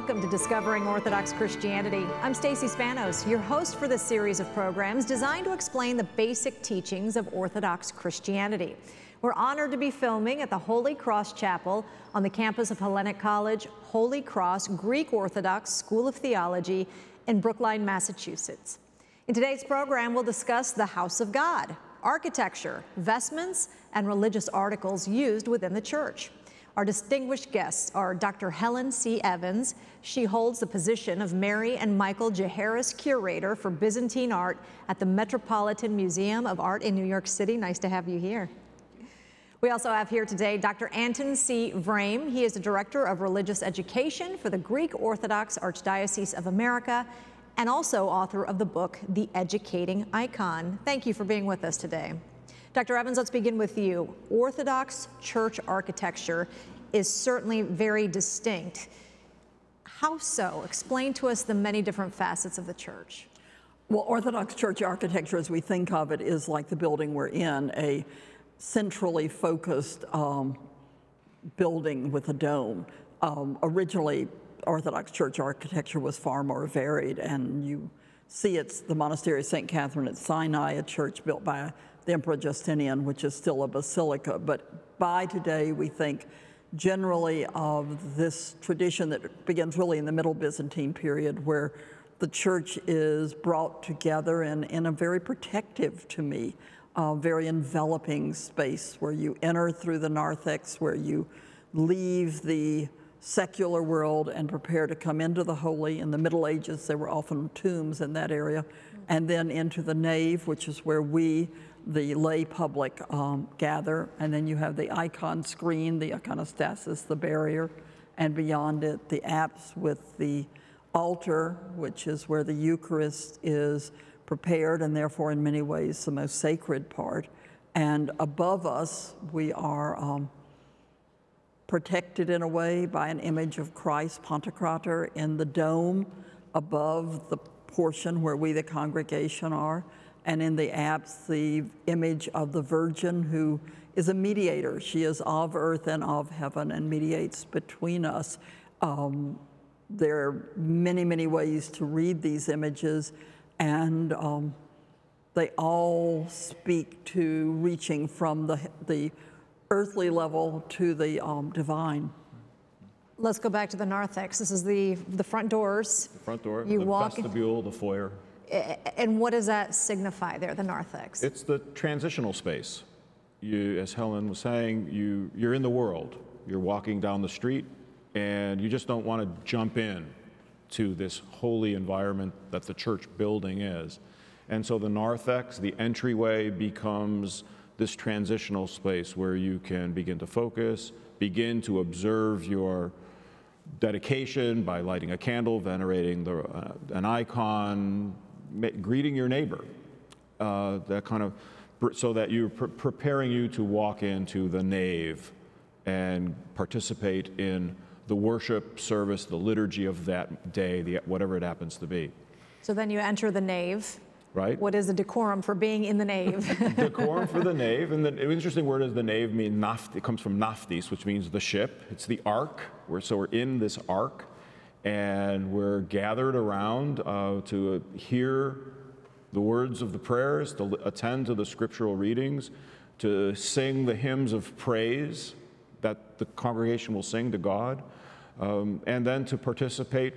Welcome to Discovering Orthodox Christianity. I'm Stacey Spanos, your host for this series of programs designed to explain the basic teachings of Orthodox Christianity. We're honored to be filming at the Holy Cross Chapel on the campus of Hellenic College Holy Cross Greek Orthodox School of Theology in Brookline, Massachusetts. In today's program, we'll discuss the House of God, architecture, vestments, and religious articles used within the church. Our distinguished guests are Dr. Helen C. Evans. She holds the position of Mary and Michael Jaharis Curator for Byzantine Art at the Metropolitan Museum of Art in New York City. Nice to have you here. We also have here today Dr. Anton C. Vrame. He is the Director of Religious Education for the Greek Orthodox Archdiocese of America and also author of the book, The Educating Icon. Thank you for being with us today. Dr. Evans, let's begin with you. Orthodox church architecture is certainly very distinct. How so? Explain to us the many different facets of the church. Well, Orthodox church architecture, as we think of it, is like the building we're in, a centrally focused building with a dome. Originally, Orthodox church architecture was far more varied, and you see it's the Monastery of Saint Catherine at Sinai, a church built by the Emperor Justinian, which is still a basilica. But by today, we think generally of this tradition that begins really in the Middle Byzantine period, where the church is brought together in a very protective, to me, very enveloping space where you enter through the narthex, where you leave the secular world and prepare to come into the holy. In the Middle Ages, there were often tombs in that area, and then into the nave, which is where we, the lay public, gather, and then you have the icon screen, the iconostasis, the barrier, and beyond it, the apse with the altar, which is where the Eucharist is prepared, and therefore in many ways the most sacred part. And above us, we are protected in a way by an image of Christ, Pantocrator, in the dome above the portion where we, the congregation, are. And in the apse, the image of the Virgin, who is a mediator. She is of earth and of heaven and mediates between us. There are many, many ways to read these images, and they all speak to reaching from the earthly level to the divine. Let's go back to the narthex. This is the front doors. The front door, you walk, vestibule, the foyer. And what does that signify there, the narthex? It's the transitional space. You, as Helen was saying, you're in the world. You're walking down the street, and you just don't want to jump in to this holy environment that the church building is. And so the narthex, the entryway, becomes this transitional space where you can begin to focus, begin to observe your dedication by lighting a candle, venerating an icon, greeting your neighbor, that kind of, so that you're preparing you to walk into the nave and participate in the worship service, the liturgy of that day, whatever it happens to be. So then you enter the nave. Right. What is the decorum for being in the nave? Decorum for the nave, and the interesting word is the nave means naft. It comes from naftis, which means the ship. It's the ark. So we're in this ark, and we're gathered around to hear the words of the prayers, to attend to the scriptural readings, to sing the hymns of praise that the congregation will sing to God, and then to participate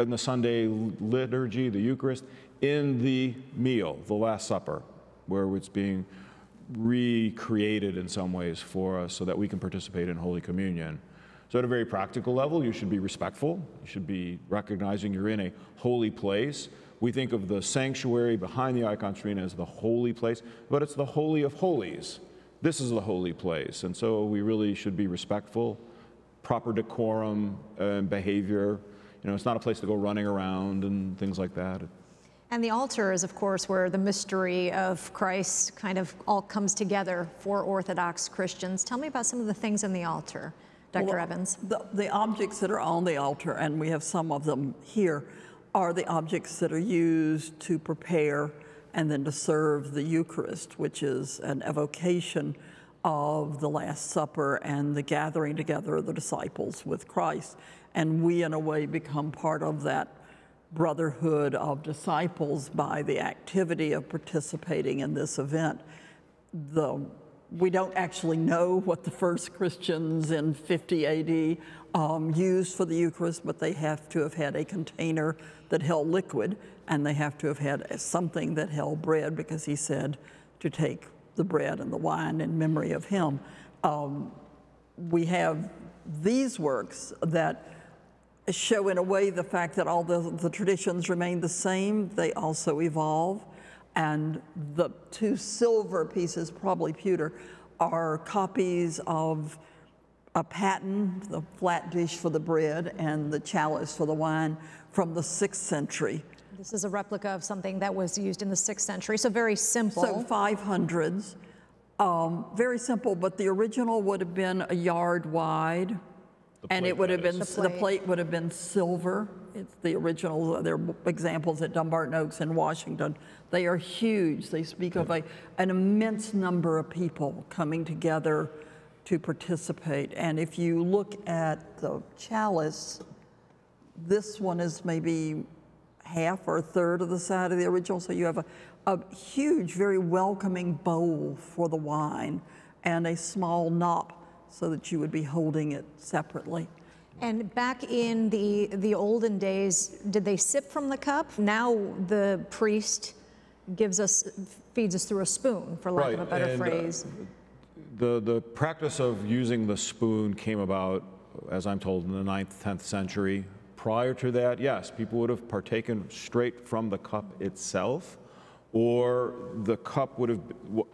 in the Sunday liturgy, the Eucharist, in the meal, the Last Supper, where it's being recreated in some ways for us so that we can participate in Holy Communion. So at a very practical level, you should be respectful. You should be recognizing you're in a holy place. We think of the sanctuary behind the icon screen as the holy place, but it's the Holy of Holies. This is the holy place, and so we really should be respectful, proper decorum and behavior. You know, it's not a place to go running around and things like that. And the altar is, of course, where the mystery of Christ kind of all comes together for Orthodox Christians. Tell me about some of the things in the altar, Dr. Evans. The objects that are on the altar, and we have some of them here, are the objects that are used to prepare and then to serve the Eucharist, which is an evocation of the Last Supper and the gathering together of the disciples with Christ. and we, in a way, become part of that brotherhood of disciples by the activity of participating in this event. We don't actually know what the first Christians in 50 AD used for the Eucharist, but they have to have had a container that held liquid, and they have to have had something that held bread, because he said to take the bread and the wine in memory of him. We have these works that show, in a way, the fact that although the traditions remain the same, they also evolve. And the two silver pieces, probably pewter, are copies of a paten, the flat dish for the bread and the chalice for the wine, from the 6th century. This is a replica of something that was used in the 6th century, so very simple. So 500s, very simple, but the original would have been a yard wide, and it would have been, the plate would have been silver. It's the original, there are examples at Dumbarton Oaks in Washington. They are huge. They speak of an immense number of people coming together to participate. And if you look at the chalice, this one is maybe half or a third of the size of the original. So you have a huge, very welcoming bowl for the wine and a small knop so that you would be holding it separately. And back in the olden days, did they sip from the cup? Now the priest feeds us through a spoon, for lack of a better phrase. The practice of using the spoon came about, as I'm told, in the 9th, 10th century. Prior to that, yes, people would have partaken straight from the cup itself, or the cup would have,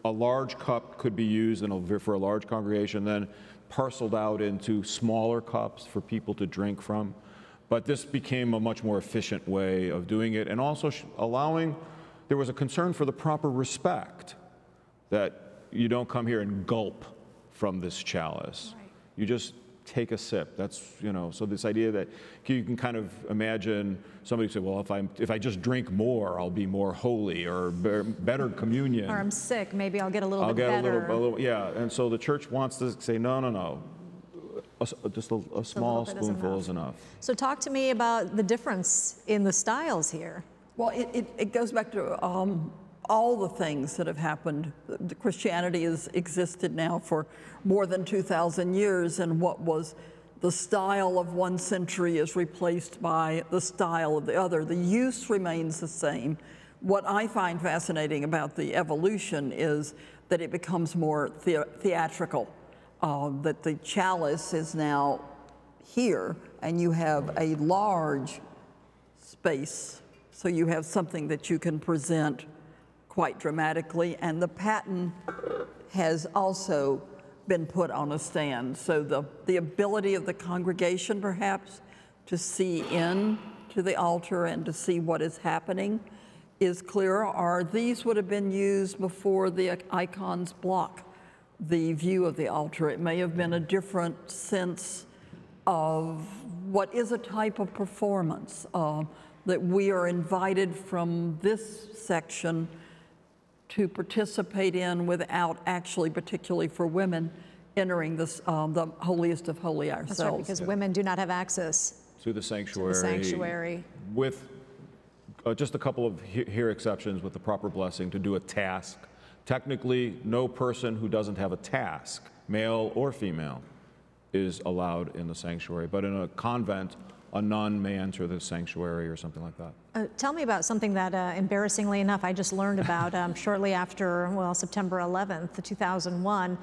a large cup could be used for a large congregation, then parceled out into smaller cups for people to drink from. But this became a much more efficient way of doing it, and also allowing, there was a concern for the proper respect, that you don't come here and gulp from this chalice. Right. You just take a sip. That's, you know, so this idea that you can kind of imagine somebody say, well, if I just drink more, I'll be more holy, or better communion. Or I'm sick, maybe I'll get a little bit better. Yeah, and so the church wants to say, no, no, no. Just a small spoonful is enough. So talk to me about the difference in the styles here. Well, it goes back to all the things that have happened. Christianity has existed now for more than 2,000 years, and what was the style of one century is replaced by the style of the other. The use remains the same. What I find fascinating about the evolution is that it becomes more theatrical, that the chalice is now here, and you have a large space, so you have something that you can present quite dramatically, and the paten has also been put on a stand. So the ability of the congregation, perhaps, to see in to the altar and to see what is happening is clearer. Or these would have been used before the icons block the view of the altar. It may have been a different sense of what is a type of performance, that we are invited from this section to participate in without actually, particularly for women, entering this, the holiest of holy ourselves. That's right, because women do not have access to the sanctuary. With just a couple of here exceptions, with the proper blessing to do a task. Technically, no person who doesn't have a task, male or female, is allowed in the sanctuary. But in a convent, a nun may enter the sanctuary or something like that. Tell me about something that, embarrassingly enough, I just learned about shortly after, well, September 11th, 2001.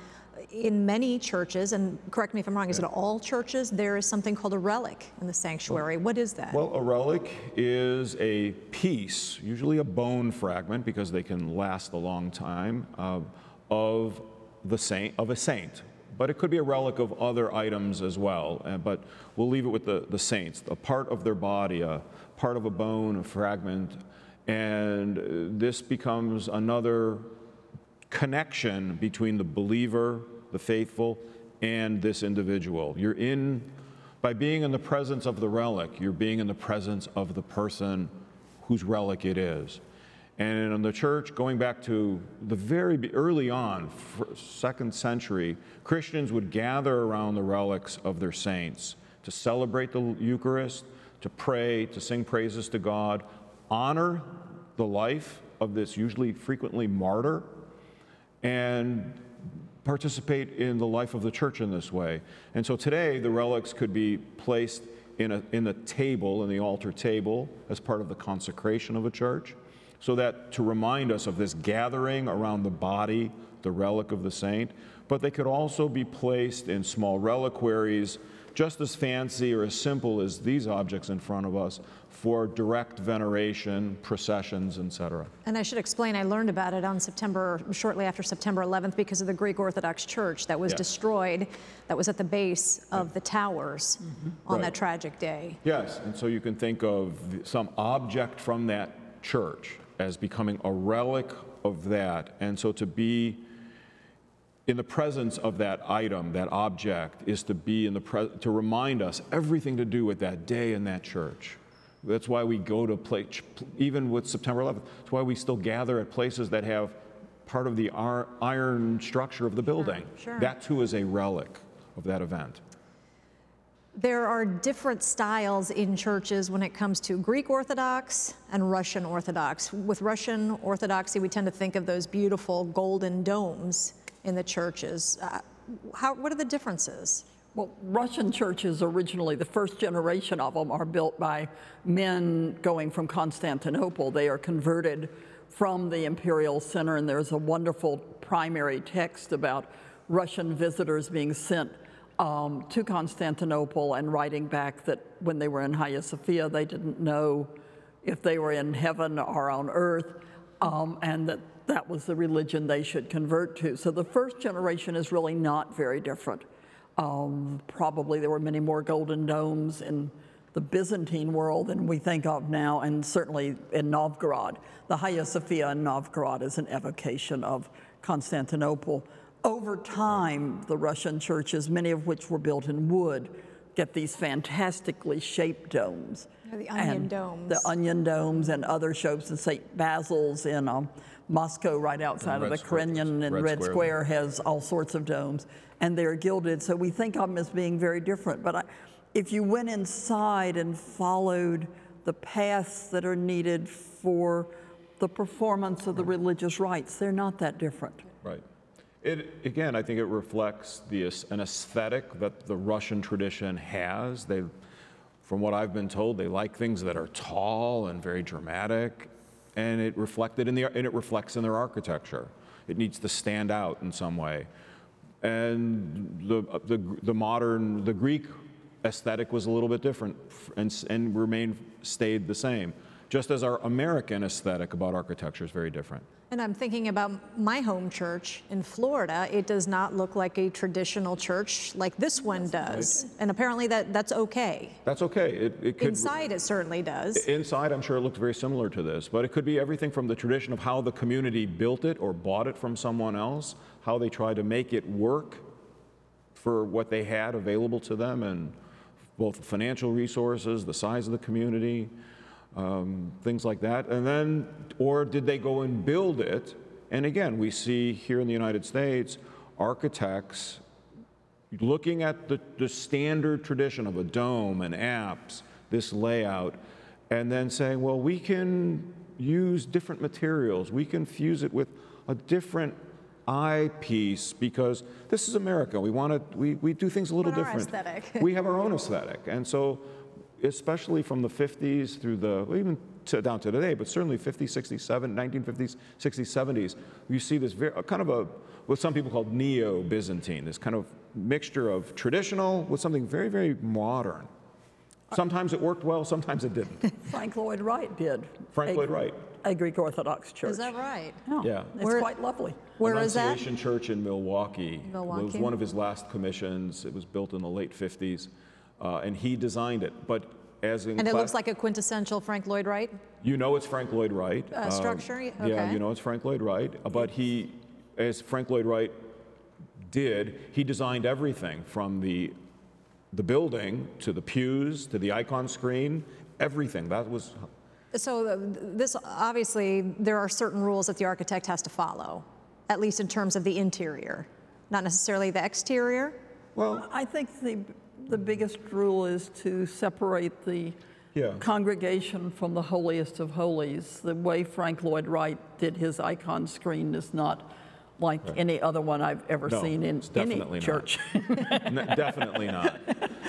In many churches, and correct me if I'm wrong, is it all churches, there is something called a relic in the sanctuary. What is that? Well, a relic is a piece, usually a bone fragment, because they can last a long time, of a saint. But it could be a relic of other items as well, but we'll leave it with the saints, a part of their body, a part of a bone, a fragment, and this becomes another connection between the believer, the faithful, and this individual. By being in the presence of the relic, you're being in the presence of the person whose relic it is. And in the church, going back to the very early on, 2nd century, Christians would gather around the relics of their saints to celebrate the Eucharist, to pray, to sing praises to God, honor the life of this usually frequently martyr, and participate in the life of the church in this way. And so today the relics could be placed in a table, in the altar table, as part of the consecration of a church, so that to remind us of this gathering around the body, the relic of the saint, but they could also be placed in small reliquaries, just as fancy or as simple as these objects in front of us, for direct veneration, processions, etc. And I should explain, I learned about it on shortly after September 11th because of the Greek Orthodox Church that was destroyed, that was at the base of the towers on that tragic day. Yes, and so you can think of some object from that church as becoming a relic of that, and so to be in the presence of that item, that object, is to be in the to remind us everything to do with that day in that church. That's why we go to place, even with September 11th, that's why we still gather at places that have part of the iron structure of the building. Sure, sure. That too is a relic of that event. There are different styles in churches when it comes to Greek Orthodox and Russian Orthodox. With Russian Orthodoxy, we tend to think of those beautiful golden domes in the churches. What are the differences? Well, Russian churches originally, the first generation of them, are built by men going from Constantinople. They are converted from the imperial center, and there's a wonderful primary text about Russian visitors being sent to Constantinople and writing back that when they were in Hagia Sophia, they didn't know if they were in heaven or on earth, and that was the religion they should convert to. So the first generation is really not very different. Probably there were many more golden domes in the Byzantine world than we think of now, and certainly in Novgorod. The Hagia Sophia in Novgorod is an evocation of Constantinople. Over time, the Russian churches, many of which were built in wood, get these fantastically shaped domes. The onion domes. The onion domes and other shapes. And St. Basil's in Moscow, right outside of the Kremlin, and Red Square has all sorts of domes, and they're gilded. So we think of them as being very different. But if you went inside and followed the paths that are needed for the performance of the religious rites, they're not that different. Right. Again, I think it reflects an aesthetic that the Russian tradition has. From what I've been told, they like things that are tall and very dramatic, and it reflects in their architecture. It needs to stand out in some way. And the Greek aesthetic was a little bit different and stayed the same, just as our American aesthetic about architecture is very different. And I'm thinking about my home church in Florida. It does not look like a traditional church like this one does. Right. And apparently that's okay. That's okay. It could, inside it certainly does. Inside, I'm sure it looked very similar to this, but it could be everything from the tradition of how the community built it or bought it from someone else, how they tried to make it work for what they had available to them, and both the financial resources, the size of the community, things like that, or did they go and build it? And again, we see here in the United States, architects looking at the standard tradition of a dome and apse, this layout, and then saying, well, we can use different materials, we can fuse it with a different eyepiece, because this is America, we do things a little different. We have our own aesthetic, and so especially from the 50s through down to today, but certainly 50s, 60s, 1950s, 60s, 70s, you see this what some people call neo-Byzantine, this kind of mixture of traditional with something very, very modern. Sometimes it worked well, sometimes it didn't. Frank Lloyd Wright did. A Greek Orthodox church. Is that right? Oh, yeah. It's quite lovely. Where is that? Annunciation Church in Milwaukee. It was one of his last commissions. It was built in the late 50s. And he designed it, and it looks like a quintessential Frank Lloyd Wright? You know it's Frank Lloyd Wright. Structure? Okay. Yeah, you know it's Frank Lloyd Wright, but as Frank Lloyd Wright did, he designed everything from the building to the pews to the icon screen, everything. That was... So this, obviously, there are certain rules that the architect has to follow, at least in terms of the interior, not necessarily the exterior? Well, I think the the biggest rule is to separate the congregation from the holiest of holies. The way Frank Lloyd Wright did his icon screen is not like any other one I've ever seen in any church. Definitely not.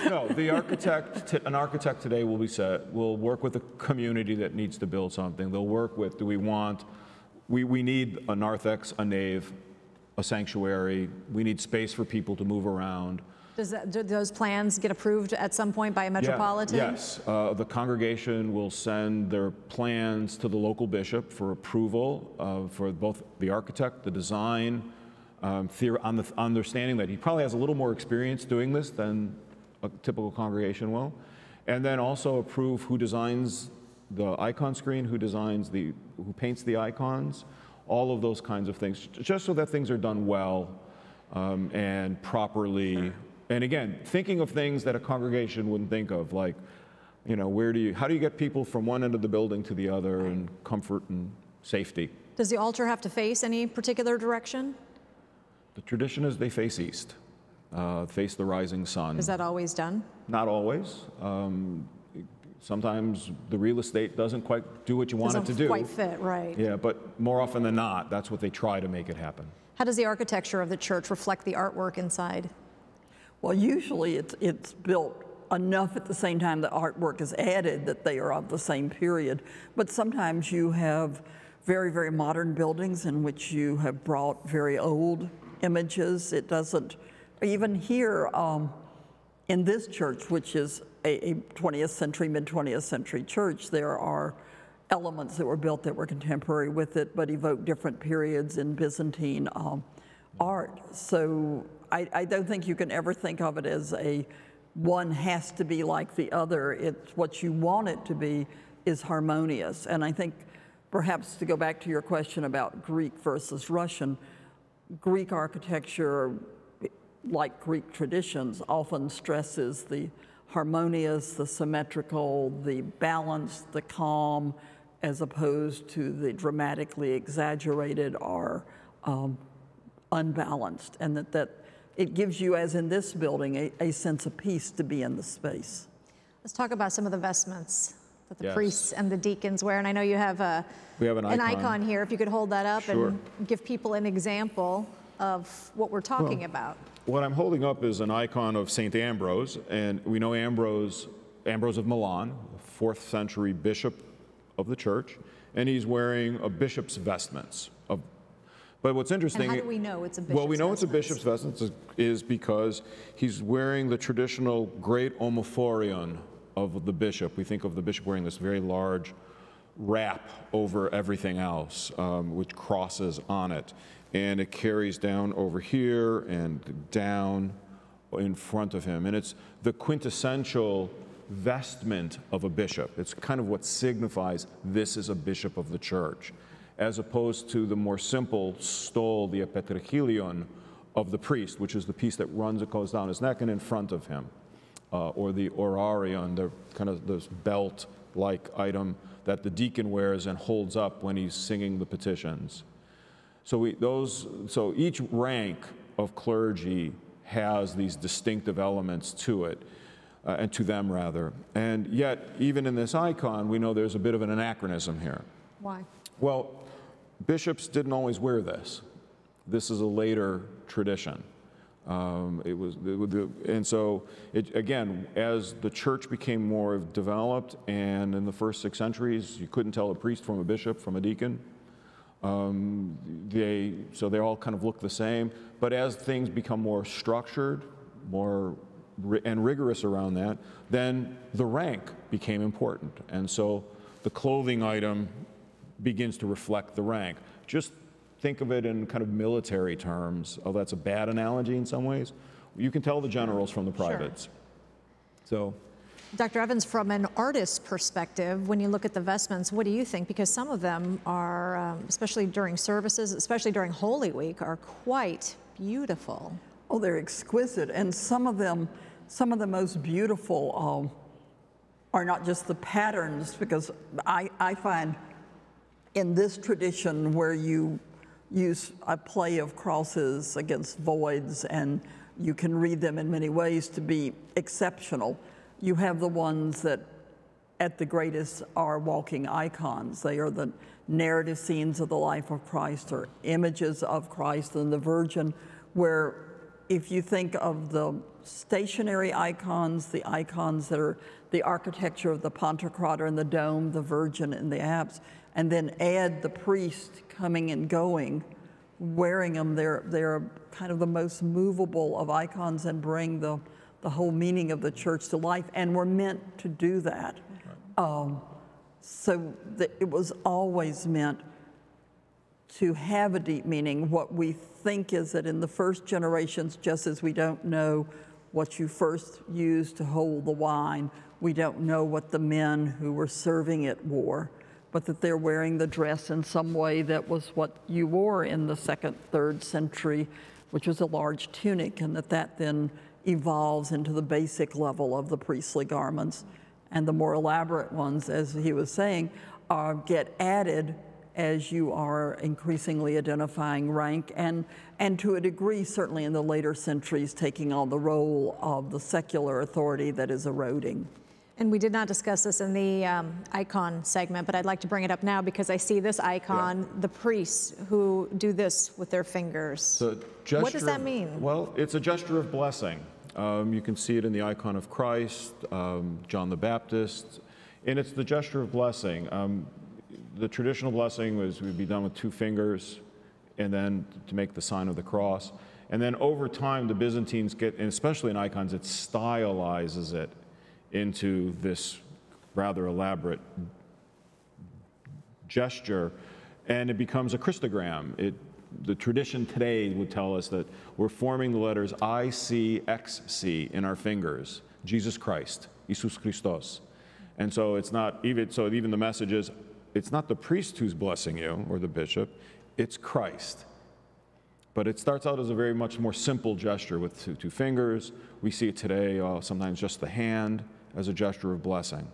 No, the architect, an architect today will be set, will work with a community that needs to build something. They'll work with, do we want, we need a narthex, a nave, a sanctuary. We need space for people to move around. Does that, do those plans get approved at some point by a metropolitan? Yes. The congregation will send their plans to the local bishop for approval for both the architect, the design, on the understanding that he probably has a little more experience doing this than a typical congregation will, and then also approve who designs the icon screen, who designs the, who paints the icons, all of those kinds of things, just so that things are done well and properly. And again, thinking of things that a congregation wouldn't think of, like, you know, where do you, how do you get people from one end of the building to the other and comfort and safety? Does the altar have to face any particular direction? The tradition is they face east, face the rising sun. Is that always done? Not always. Sometimes the real estate doesn't quite do what you want it to do. Doesn't quite fit, right. Yeah, but more often than not, that's what they try to make it happen. How does the architecture of the church reflect the artwork inside? Well, usually it's built enough at the same time the artwork is added that they are of the same period. But sometimes you have very, very modern buildings in which you have brought very old images. It doesn't, even here in this church, which is a 20th century, mid-20th century church, there are elements that were built that were contemporary with it, but evoke different periods in Byzantine art. So I don't think you can ever think of it as a one has to be like the other. It's what you want it to be is harmonious. And I think perhaps to go back to your question about Greek versus Russian, Greek architecture, like Greek traditions, often stresses the harmonious, the symmetrical, the balanced, the calm, as opposed to the dramatically exaggerated or unbalanced, and that it gives you, as in this building, a sense of peace to be in the space. Let's talk about some of the vestments that the priests and the deacons wear. And I know you have an icon here. If you could hold that up and give people an example of what we're talking about. What I'm holding up is an icon of St. Ambrose. And we know Ambrose of Milan, the 4th century bishop of the church. And he's wearing a bishop's vestments. But what's interesting, and how do we know it's a bishop's vestments? It's a bishop's vestments is because he's wearing the traditional great omophorion of the bishop. We think of the bishop wearing this very large wrap over everything else, with crosses on it. And it carries down over here and down in front of him. And it's the quintessential vestment of a bishop. It's kind of what signifies this is a bishop of the church, as opposed to the more simple stole, the epetrechilion of the priest, which is the piece that runs, it goes down his neck and in front of him, or the orarion, the kind of this belt-like item that the deacon wears and holds up when he's singing the petitions. So each rank of clergy has these distinctive elements to it, and to them rather. And yet, even in this icon, we know there's a bit of an anachronism here. Why? Well, bishops didn't always wear this. This is a later tradition. Again, as the church became more developed, and in the first 6 centuries, you couldn't tell a priest from a bishop, from a deacon. So they all kind of look the same. But as things become more structured, and rigorous around that, then the rank became important. And so the clothing item begins to reflect the rank. Just think of it in kind of military terms, although that's a bad analogy in some ways. You can tell the generals from the privates. Sure. So, Dr. Evans, from an artist's perspective, when you look at the vestments, what do you think? Because some of them are, especially during services, especially during Holy Week, are quite beautiful. Oh, they're exquisite. And some of the most beautiful are not just the patterns, because I find in this tradition where you use a play of crosses against voids and you can read them in many ways to be exceptional. You have the ones that at the greatest are walking icons. They are the narrative scenes of the life of Christ or images of Christ and the Virgin, where if you think of the stationary icons, the icons that are the architecture of the Pantocrator and the dome, the Virgin and the apse, and then add the priest coming and going, wearing them, they're kind of the most movable of icons and bring the whole meaning of the church to life, and we're meant to do that. So that it was always meant to have a deep meaning. What we think is that in the first generations, just as we don't know what you first used to hold the wine, we don't know what the men who were serving it wore, but that they're wearing the dress in some way that was what you wore in the second, third century, which was a large tunic, and that that then evolves into the basic level of the priestly garments. And the more elaborate ones, as he was saying, get added as you are increasingly identifying rank, and to a degree, certainly in the later centuries, taking on the role of the secular authority that is eroding. And we did not discuss this in the icon segment, but I'd like to bring it up now because I see this icon, the priests who do this with their fingers. What does that mean? Well, it's a gesture of blessing. You can see it in the icon of Christ, John the Baptist, and it's the gesture of blessing. The traditional blessing would be done with two fingers, and then to make the sign of the cross. And then over time, the Byzantines get, and especially in icons, it stylizes it into this rather elaborate gesture, and it becomes a Christogram. The tradition today would tell us that we're forming the letters ICXC in our fingers, Jesus Christ, Jesus Christos. And so it's not, even the message is, it's not the priest who's blessing you, or the bishop, it's Christ. But it starts out as a very much more simple gesture with two fingers. We see it today, sometimes just the hand as a gesture of blessing.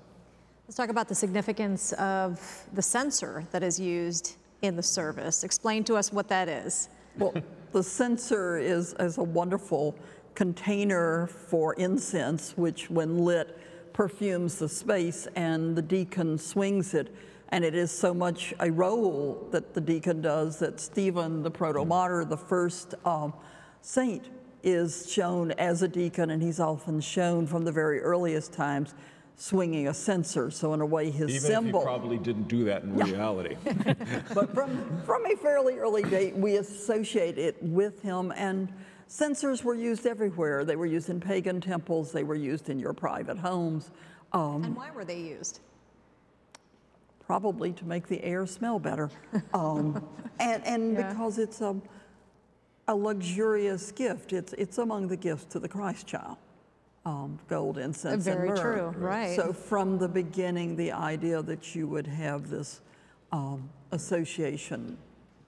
Let's talk about the significance of the censer that is used in the service. Explain to us what that is. Well, the censer is a wonderful container for incense, which when lit perfumes the space, and the deacon swings it. And it is so much a role that the deacon does that Stephen the proto-martyr, the first saint, is shown as a deacon, and he's often shown from the very earliest times swinging a censer. So in a way, his symbol. Even if he probably didn't do that in reality. But from a fairly early date, we associate it with him. And censers were used everywhere. They were used in pagan temples. They were used in your private homes. And why were they used? Probably to make the air smell better. Because it's a luxurious gift. It's among the gifts to the Christ child, gold, incense, and myrrh. Very true, right. So from the beginning, the idea that you would have this association.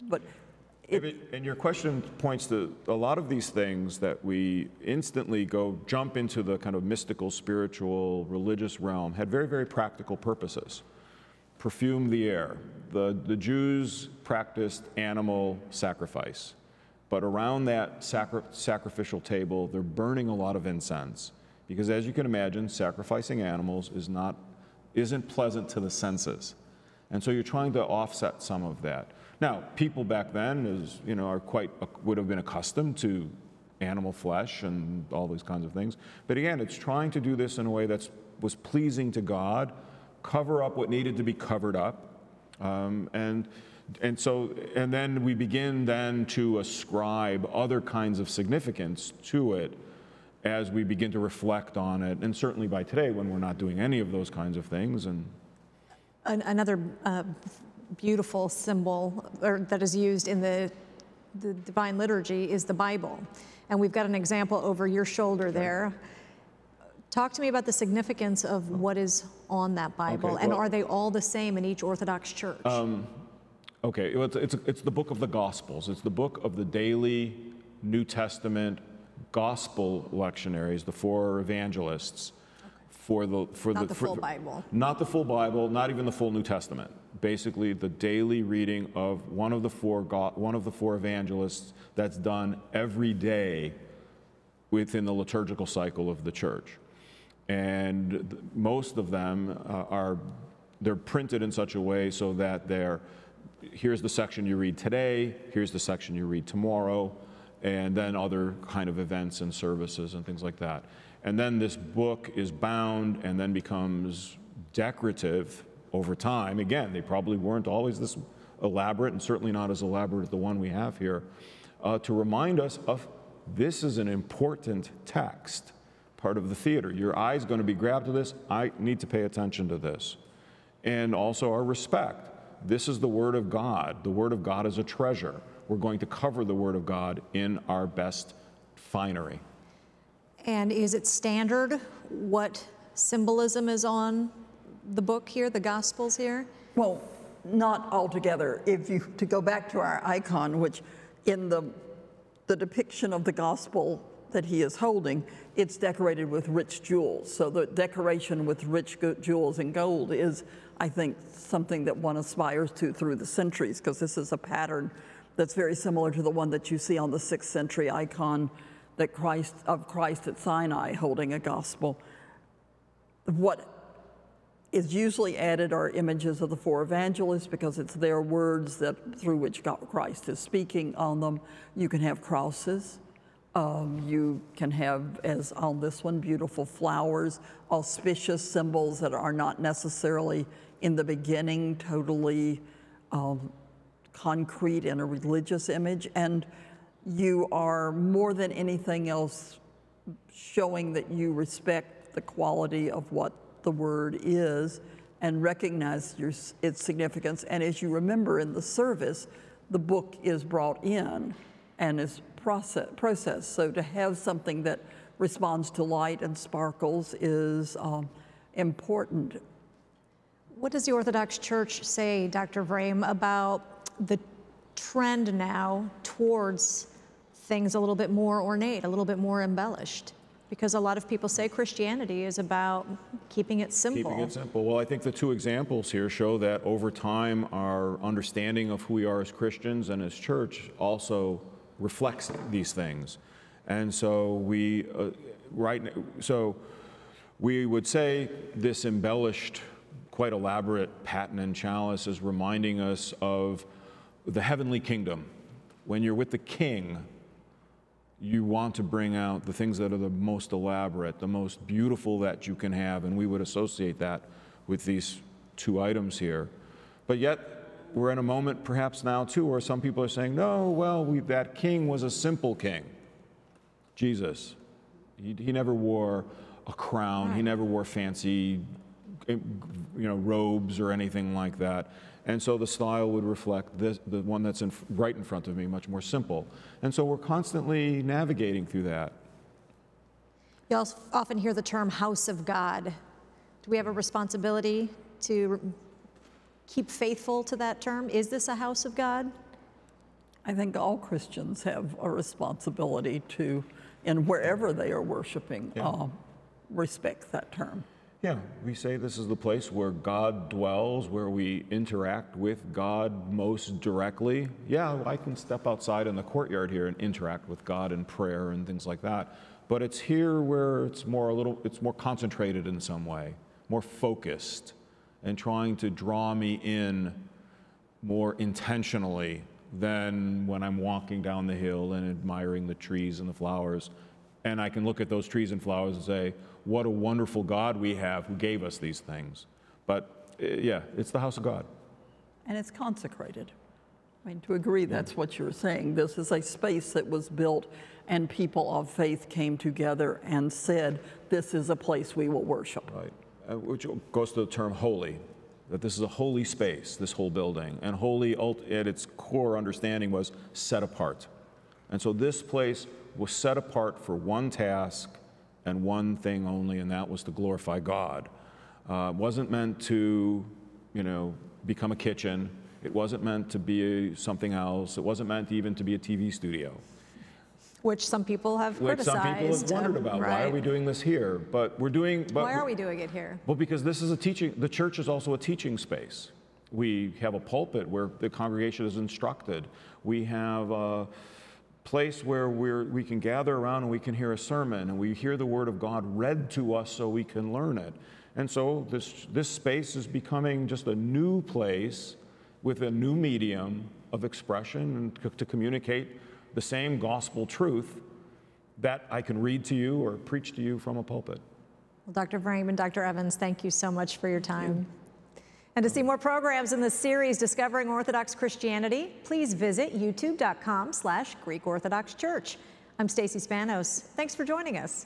But and your question points to a lot of these things that we instantly jump into the kind of mystical, spiritual, religious realm had very, very practical purposes. Perfume the air. The Jews practiced animal sacrifice, but around that sacrificial table, they're burning a lot of incense because, as you can imagine, sacrificing animals isn't pleasant to the senses, and so you're trying to offset some of that. Now, people back then, would have been accustomed to animal flesh and all these kinds of things, but again, it's trying to do this in a way that was pleasing to God. Cover up what needed to be covered up, and then we begin to ascribe other kinds of significance to it as we begin to reflect on it, and certainly by today when we're not doing any of those kinds of things. And another beautiful symbol that is used in the Divine Liturgy is the Bible, and we've got an example over your shoulder there. Talk to me about the significance of what is on that Bible, and are they all the same in each Orthodox church? It's the book of the Gospels. It's the book of the daily New Testament Gospel lectionaries, the four evangelists, Not the full Bible. Not the full Bible, not even the full New Testament. Basically, the daily reading of one of the four evangelists that's done every day within the liturgical cycle of the church. And most of them they're printed in such a way so that they're, here's the section you read today, here's the section you read tomorrow, and then other kind of events and services and things like that. And then this book is bound and then becomes decorative over time. Again, they probably weren't always this elaborate, and certainly not as elaborate as the one we have here, to remind us of this is an important text, part of the theater. Your eye's going to be grabbed to this. I need to pay attention to this. And also our respect. This is the Word of God. The Word of God is a treasure. We're going to cover the Word of God in our best finery. And is it standard what symbolism is on the book here, the Gospels here? Well, not altogether. If you, to go back to our icon, which in the depiction of the Gospel that he is holding, it's decorated with rich jewels. So the decoration with rich jewels and gold is, I think, something that one aspires to through the centuries, because this is a pattern that's very similar to the one that you see on the 6th century icon that Christ at Sinai holding a gospel. What is usually added are images of the four evangelists, because it's their words that through which God, Christ is speaking on them. You can have crosses. You can have, as on this one, beautiful flowers, auspicious symbols that are not necessarily in the beginning totally concrete in a religious image. And you are more than anything else showing that you respect the quality of what the word is and recognize its significance. And as you remember in the service, the book is brought in and is process. So to have something that responds to light and sparkles is important. What does the Orthodox Church say, Dr. Vrame, about the trend now towards things a little bit more ornate, a little bit more embellished? Because a lot of people say Christianity is about keeping it simple. Keeping it simple. Well, I think the two examples here show that over time our understanding of who we are as Christians and as church also reflects these things. And so we, we would say this embellished, quite elaborate paten and chalice is reminding us of the heavenly kingdom. When you're with the king, you want to bring out the things that are the most elaborate, the most beautiful that you can have, and we would associate that with these two items here. But yet, we're in a moment perhaps now too where some people are saying, no, well, that king was a simple king. Jesus, he never wore a crown, he never wore fancy robes or anything like that. And so the style would reflect this, the one that's right in front of me, much more simple. And so we're constantly navigating through that. You also often hear the term house of God. Do we have a responsibility to keep faithful to that term? Is this a house of God? I think all Christians have a responsibility to, and wherever they are worshiping, respect that term. Yeah, we say this is the place where God dwells, where we interact with God most directly. Yeah, I can step outside in the courtyard here and interact with God in prayer and things like that. But it's here where it's more it's more concentrated in some way, more focused, and trying to draw me in more intentionally than when I'm walking down the hill and admiring the trees and the flowers. And I can look at those trees and flowers and say, what a wonderful God we have who gave us these things. But yeah, it's the house of God. And it's consecrated. I mean, to agree, that's what you're saying. This is a space that was built and people of faith came together and said, this is a place we will worship. Right. Which goes to the term holy, that this is a holy space, this whole building. And holy, at its core understanding, was set apart. And so this place was set apart for one task and one thing only, and that was to glorify God. It wasn't meant to, become a kitchen. It wasn't meant to be something else. It wasn't meant even to be a TV studio. Which some people have criticized. Some people have wondered about, right? Why are we doing this here? But we're doing... Why are we doing it here? Well, because this is a teaching... The church is also a teaching space. We have a pulpit where the congregation is instructed. We have place where we can gather around and we can hear a sermon and we hear the Word of God read to us so we can learn it. And so this space is becoming just a new place with a new medium of expression and to communicate the same gospel truth that I can read to you or preach to you from a pulpit. Well, Dr. Vrame and Dr. Evans, thank you so much for your time. And to see more programs in the series, Discovering Orthodox Christianity, please visit youtube.com/Greek Orthodox Church. I'm Stacey Spanos. Thanks for joining us.